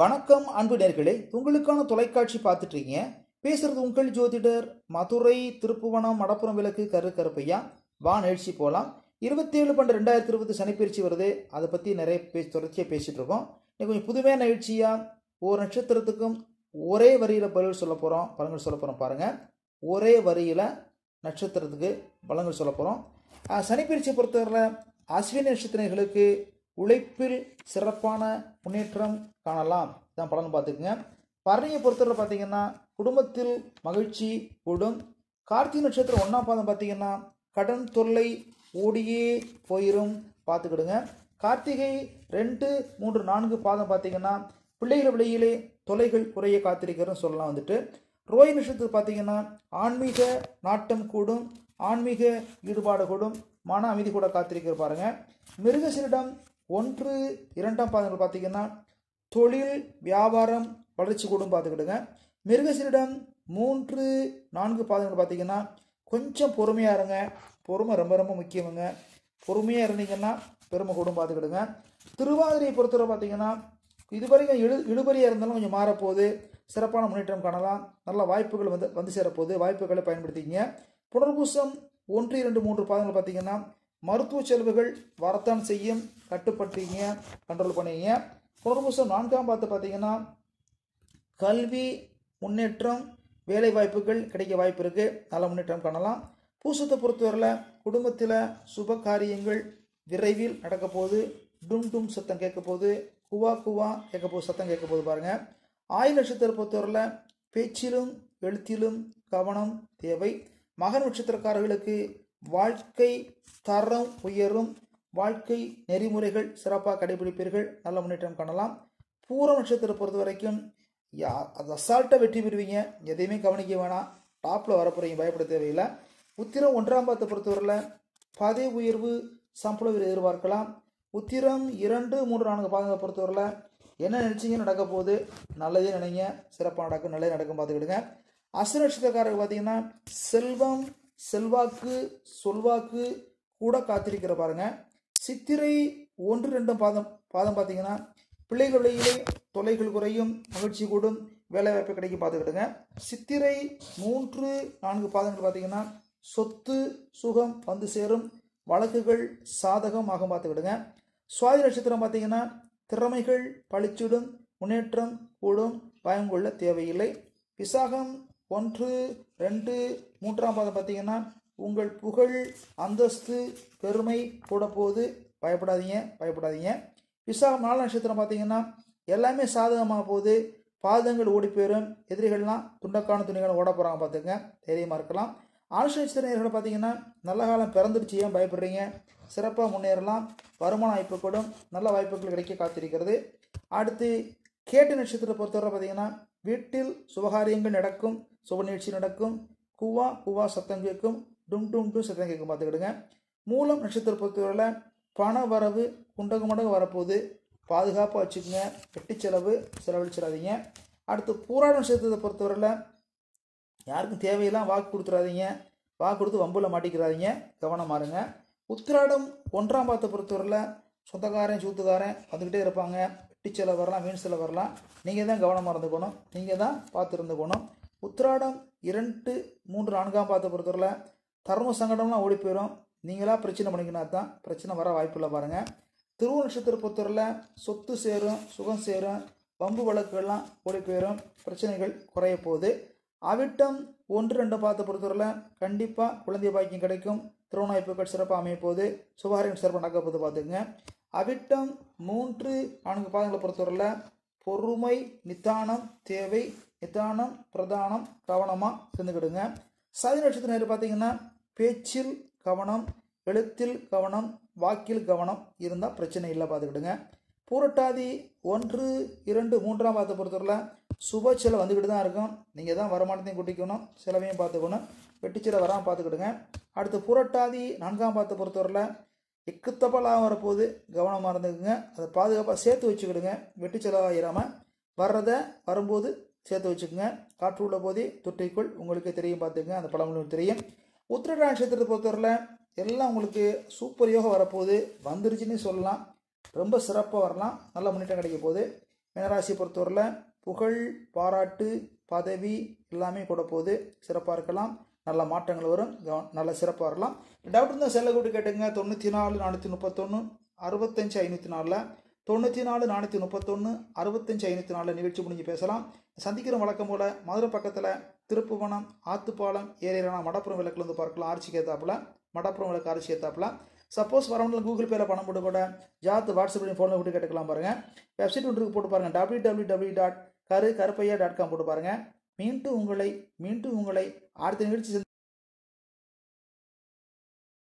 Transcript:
வணக்கம் அன்பு நேயர்களே உங்களுக்கான தொலைக்காட்சி பார்த்துட்டு இருக்கீங்க பேசுறது உங்கள் ஜோதிடர் மதுரை திருப்புவனம் மடப்புறம் விளக்கு கரு கருப்பையா வா நிகழ்ச்சி போலாம் 27/12/2020 சனிப்பெயர்ச்சி வருது அதை பத்தி நிறைய தொடர்ச்சியா பேசிட்டு இருக்கோம் இன்னைக்கு கொஞ்சம் புதுமையான நிகழ்ச்சியா ஒரு நட்சத்திரத்துக்கும் ஒரே வரியில பலன் சொல்ல போறோம் பலன்கள் சொல்ல போறோம் பாருங்க ஒரே வரியில நட்சத்திரத்துக்கு பலன்கள் சொல்ல போறோம் சனிப்பெயர்ச்சி பொறுத்தவரை அஸ்வினி நட்சத்திரங்களுக்கு உழைப்பில் சிறப்பான முன்னேற்றம் காணலாம் இதான் பலன் பார்த்துக்குங்க பரணியை பொறுத்தவரை பார்த்தீங்கன்னா குடும்பத்தில் மகிழ்ச்சி கூடும் கார்த்திகை நட்சத்திரம் 1ஆம் பாதம் பார்த்தீங்கன்னா கடன் தொல்லை ஓடியே போயிடும் பார்த்துக்கிடுங்க கார்த்திகை 2, 3, 4 பாதம் பார்த்தீங்கன்னா பிள்ளைகள் விலையிலே தொலைகள் குறைய காத்திருக்கிறதுன்னு சொல்லலாம் வந்துட்டு ரோஹி நட்சத்திரத்தை பார்த்தீங்கன்னா ஆன்மீக நாட்டம் கூடும் ஆன்மீக ஈடுபாடு கூடும் மன அமைதி கூட காத்திருக்கிற பாருங்க மிருகசீரிடம் 1, 2ஆம் பாதங்கள் பார்த்தீங்கன்னா தொழில் வியாபாரம் வளர்ச்சி கூடும் பார்த்துக்கிடுங்க மிருகசீரிடம் 3, 4 பாதங்கள் பார்த்தீங்கன்னா கொஞ்சம் பொறுமையாக இருங்க பொறுமை ரொம்ப ரொம்ப முக்கியமுங்க பொறுமையாக இருந்தீங்கன்னா பெருமை கூடும் பார்த்துக்கிடுங்க திருவாதிரையை பொறுத்தவரை பார்த்தீங்கன்னா இதுவரைக்கும் இழுபறியாக இருந்தாலும் கொஞ்சம் மாறப்போகுது சிறப்பான முன்னேற்றம் காணலாம் நல்ல வாய்ப்புகள் வந்து சேரப்போகுது வாய்ப்புகளை பயன்படுத்திக்கிங்க புனர்பூசம் 1, 2, 3 பாதங்கள் பார்த்தீங்கன்னா மருத்துவ செலவுகள் வரத்தான் செய்யும் கட்டுப்படுத்திங்க கண்ட்ரோல் பண்ணிக்கிங்க புனர்பூசம் 4ஆம் பாதத்தை பார்த்தீங்கன்னா கல்வி முன்னேற்றம் வேலை வாய்ப்புகள் கிடைக்க வாய்ப்பு இருக்குது நல்ல முன்னேற்றம் காணலாம் பூசத்தை பொறுத்தவரையில் குடும்பத்தில் சுப காரியங்கள் விரைவில் நடக்க போகுது டும் டும் சத்தம் கேட்க போகுது குவா குவா கேட்க போகுது சத்தம் கேட்க போகுது பாருங்கள் ஆயுள் நட்சத்திரம் பொறுத்தவரையில் பேச்சிலும் எழுத்திலும் கவனம் தேவை மகர நட்சத்திரக்காரர்களுக்கு வாழ்க்கை தரம் உயரும் வாழ்க்கை நெறிமுறைகள் சிறப்பாக கடைபிடிப்பீர்கள் நல்ல முன்னேற்றம் காணலாம் பூர நட்சத்திரம் பொறுத்த வரைக்கும் அது அசால்ட்டாக வெற்றி பெறுவீங்க எதையுமே கவனிக்க வேணாம் டாப்பில் வரப்போகிறீங்க பயப்பட தேவையில்லை உத்திரம் 1ஆம் பாதத்தை பொறுத்தவரையில் பதவி உயர்வு சம்பளம் எதிர்பார்க்கலாம் உத்திரம் 2, 3, 4 பாதங்களை பொறுத்தவரையில் என்ன நினச்சிங்க நடக்க போகுது நல்லதே நினைங்க சிறப்பாக நடக்கும் நல்லதே நடக்கும் பார்த்துக்கிடுங்க அஸ்வினி நட்சத்திரக்காரர்கள் பார்த்தீங்கன்னா செல்வம் செல்வாக்கு சொல்வாக்கு கூட காத்திருக்கிற பாருங்க சித்திரை 1, 2 பாதம் பார்த்தீங்கன்னா பிள்ளைகள் விலையிலே தொலைகள் குறையும் மகிழ்ச்சி கூடும் வேலைவாய்ப்பு கிடைக்கும் பார்த்துக்கிடுங்க சித்திரை 3, 4 பாதங்கள் பார்த்தீங்கன்னா சொத்து சுகம் வந்து சேரும் வழக்குகள் சாதகம் ஆகும் பார்த்துக்கிடுங்க சுவாதி நட்சத்திரம் பார்த்தீங்கன்னா திறமைகள் பழிச்சிடும் முன்னேற்றம் கூடும் பயம் கொள்ள தேவையில்லை விசாகம் 1, 2, 3ஆம் பாதம் பார்த்தீங்கன்னா உங்கள் புகழ் அந்தஸ்து பெருமை கூட போது பயப்படாதீங்க விசாகம் 4 நட்சத்திரம் பார்த்தீங்கன்னா எல்லாமே சாதகமாக போகுது பாதங்கள் ஓடி போயிடும் எதிரிகள்லாம் துண்டக்கான துணிகளும் ஓட போகிறாங்க பார்த்துங்க தைரியமாக இருக்கலாம் ஆனுஷ நட்சத்திரர்கள் பார்த்தீங்கன்னா நல்ல காலம் பிறந்துடுச்சு ஏன் பயப்படுறீங்க சிறப்பாக முன்னேறலாம் வருமான வாய்ப்பு கூடும் நல்ல வாய்ப்புகள் கிடைக்க காத்திருக்கிறது அடுத்து கேட்ட நட்சத்திரத்தை பொறுத்தவரை பார்த்தீங்கன்னா வீட்டில் சுபகாரியங்கள் நடக்கும் சுப நிகழ்ச்சி நடக்கும் குவா குவா சத்தம் கேட்கும் டும் டும் டும் சத்தம் கேட்கும் பார்த்துக்கிடுங்க மூலம் நட்சத்திரத்தை பொறுத்தவரையில் பண வரவு குண்டகு மடங்கு வரப்போகுது பாதுகாப்பாக வச்சுக்கோங்க வெட்டி செலவழிச்சிடாதீங்க அடுத்து பூராட நட்சத்திரத்தை பொறுத்தவரையில் யாருக்கும் தேவையெல்லாம் வாக்கு கொடுத்துடாதீங்க வாக்கு கொடுத்து வம்புல மாட்டிக்கிறாதீங்க கவனமாக இருங்க உத்திராடம் 1ஆம் பாதத்தை பொறுத்தவரையில் சொந்தக்காரன் சூத்துக்காரன் வந்துக்கிட்டே இருப்பாங்க வெட்டி செலவு வரலாம் வீண் செலவு வரலாம் நீங்கள் தான் கவனமாக இருந்துக்கணும் நீங்கள் தான் பார்த்து இருந்துக்கணும் உத்திராடம் 2, 3, 4ஆம் பாதத்தை பொறுத்தவரையில் தர்ம சங்கடம்லாம் ஓடி போயிடும் நீங்களாக பிரச்சனை பண்ணிக்கினா தான் பிரச்சனை வர வாய்ப்பில்லை பாருங்கள் திருவூர் நட்சத்திர பொறுத்தவரையில் சொத்து சேரும் சுகம் சேரும் வம்பு வழக்குகள்லாம் ஓடி போயிடும் பிரச்சனைகள் குறைய போகுது அவிட்டம் 1, 2 பாதத்தை பொறுத்தவரையில் கண்டிப்பாக குழந்தை பாக்கியம் கிடைக்கும் திருமண வாய்ப்புகள் சிறப்பாக அமைய போது சுபகாரியம் சிறப்பாக நடக்க போது பார்த்துக்குங்க அவிட்டம் 3, 4 பாதங்களை பொறுத்தவரையில் பொறுமை நிதானம் தேவை நிதானம் பிரதானம் கவனமாக இருந்துக்கிடுங்க சதி நட்சத்திர நேரம் பார்த்தீங்கன்னா பேச்சில் கவனம் எழுத்தில் கவனம் வாக்கில் கவனம் இருந்தால் பிரச்சனை இல்லை பார்த்துக்கிடுங்க பூரட்டாதி 1, 2, 3ஆம் பாதத்தை பொறுத்தவரையில் சுப செலவு வந்துக்கிட்டு தான் இருக்கும் நீங்கள் தான் வருமானத்தையும் குட்டிக்கணும் செலவையும் பார்த்துக்கணும் வெட்டி செலவு வராமல் பார்த்துக்கிடுங்க அடுத்து பூரட்டாதி 4ஆம் பாதத்தை பொறுத்தவரையில் எக்குத்தப்ப லாபம் வரப்போது கவனமாக இருந்துக்குங்க அதை பாதுகாப்பாக சேர்த்து வச்சுக்கிடுங்க வெட்டி செலவாகிடாமல் வர்றதை வரும்போது சேர்த்து வச்சுக்கோங்க காற்று உள்ள போதே தொற்றைக்குள் உங்களுக்கே தெரியும் பார்த்துக்குங்க அந்த பழமொழி தெரியும் உத்திரட்டாதி நட்சத்திரத்தை பொறுத்தவரையில் எல்லாம் உங்களுக்கு சூப்பர் யோகம் வரப்போகுது வந்துருச்சுன்னு சொல்லலாம் ரொம்ப சிறப்பாக வரலாம் நல்ல முன்னேற்றம் கிடைக்க போகுது மீனராசி பொறுத்தவரையில் புகழ் பாராட்டு பதவி எல்லாமே கூட போகுது. சிறப்பாக இருக்கலாம், நல்ல மாற்றங்கள் வரும், நல்ல சிறப்பாக இருக்கலாம். டவுட் இருந்தால் செல்லை கூட்டு கேட்டுங்க. 94 431 65 504 94 431 65 504 நிகழ்ச்சி முடிஞ்சு பேசலாம். சந்திக்கிற வழக்கம் போல் மதுரை பக்கத்தில் திருப்புவனம் ஆத்துப்பாலம் ஏரியா மடப்புறம் விளக்கில் வந்து பார்க்கலாம். ஆர்ச்சி கேத்தாப்பில் மடப்புறம் விளக்கு ஆர்ச்சி கேத்தாப்பில் சப்போஸ் வரவங்களும் கூகுள் பேயில் பணம் போட்டு கூட ஜாத் வாட்ஸ்அப் ஃபோனில் போட்டு கேட்டுக்கலாம். பாருங்கள் வெப்சைட் ஒன்றுக்கு போட்டு பாருங்கள். www.karu.karuppiah.com போட்டு பாருங்கள். மீண்டும் உங்களை அடுத்த நிகழ்ச்சி